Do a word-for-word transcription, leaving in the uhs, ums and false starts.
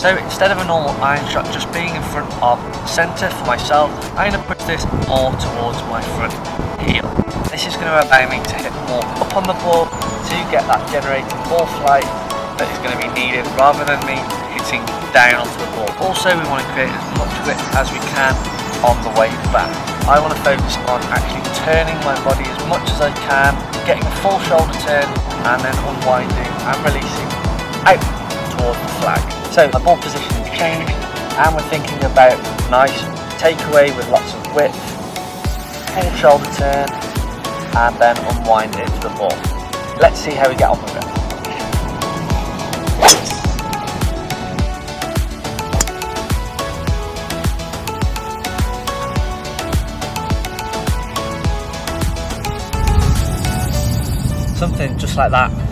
So instead of a normal iron shot just being in front of centre for myself, I'm going to push this more towards my front heel. This is going to allow me to hit more up on the ball to get that generated ball flight that is going to be needed rather than me hitting down onto the ball. Also, we want to create as much grip as we can on the way back. I want to focus on actually turning my body as much as I can, getting a full shoulder turn and then unwinding and releasing out towards the flag. So my ball position is changed and we're thinking about nice takeaway with lots of width, full shoulder turn and then unwind into the ball. Let's see how we get on with it. Something just like that